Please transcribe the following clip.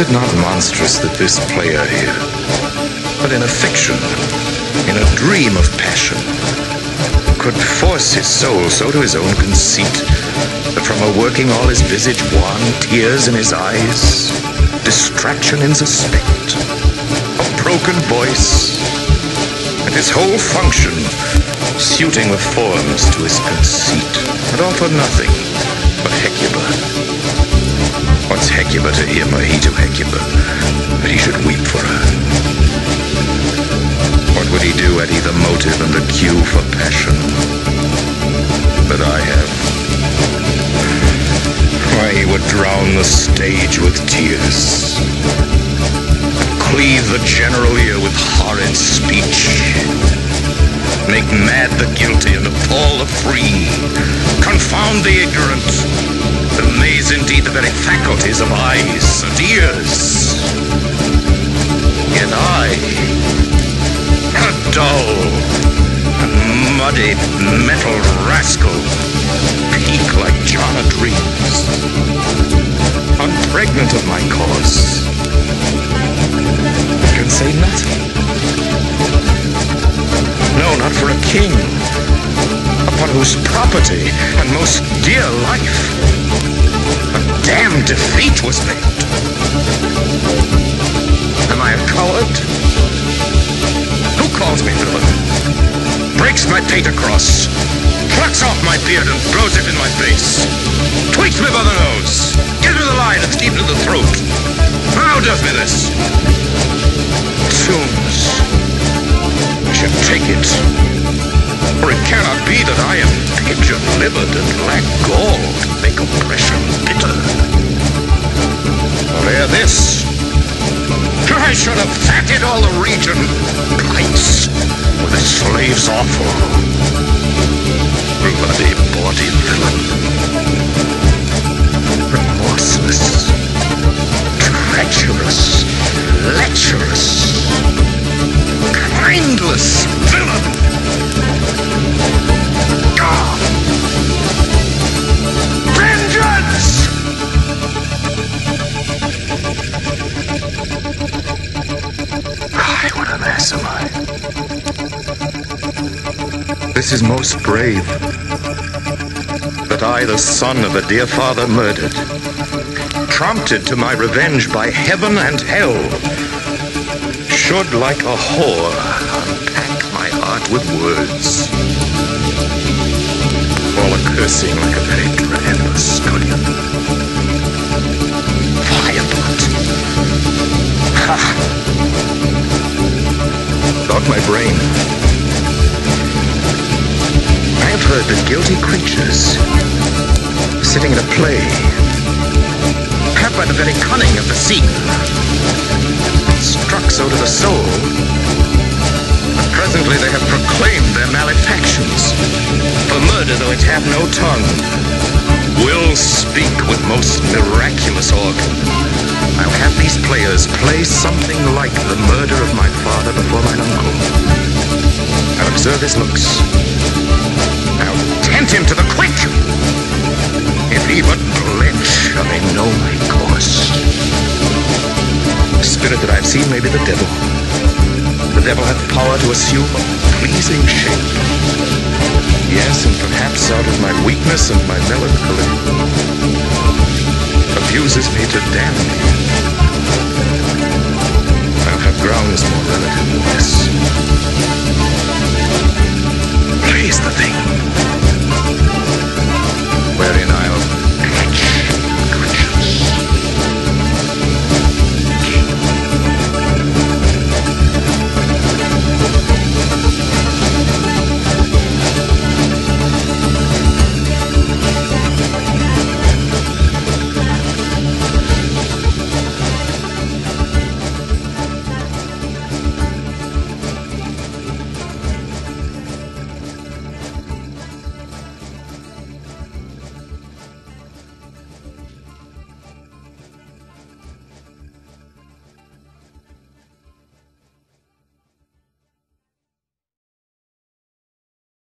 Is it not monstrous that this player here, but in a fiction, in a dream of passion, could force his soul so to his own conceit, that from her working all his visage wan, tears in his eyes, distraction in suspect, a broken voice, and his whole function suiting the forms to his conceit, and all for nothing but Hecuba. What's Hecuba to Irma, he to Hecuba, that he should weep for her? What would he do at either motive and the cue for passion that I have? Why, he would drown the stage with tears, cleave the general ear with horrid speech, make mad the guilty and appall the free, confound the ignorant, amaze indeed the very faculties of eyes and ears. Yet I, a dull and muddy metal rascal, peak like John o' Dreams, unpregnant of my cause, can say nothing. No, not for a king, upon whose property and most dear life a damned defeat was made. Am I a coward? Who calls me villain? Breaks my pate across, plucks off my beard and blows it in my face, tweaks me by the nose, gives me the line and steeps me to the throat. How does me this? Tombs. Take it, for it cannot be that I am pigeon-livered and lack gall to make oppression bitter. Or ere this, I should have fatted all the region kites with a slave's offal. Bloody body villain, remorseless, treacherous, lecherous, mindless villain! Ah! Vengeance! Ay, what an ass am I. This is most brave, that I, the son of a dear father murdered, prompted to my revenge by heaven and hell, should like a whore unpack my heart with words, fall a cursing like a very tremendous scullion. Violent. Ha! Not my brain. I have heard that guilty creatures, sitting at a play, have by the very cunning of the scene, struck so to the soul, but presently they have proclaimed their malefactions. For murder, though it have no tongue, will speak with most miraculous organ. I'll have these players play something like the murder of my father before mine uncle. I'll observe his looks. I'll tempt him to the quick. If he but blench, I may know my course. The spirit that I've seen may be the devil. The devil hath power to assume a pleasing shape. Yes, and perhaps out of my weakness and my melancholy, abuses me to damn me. I'll have grounds more relative than this. Praise the thing.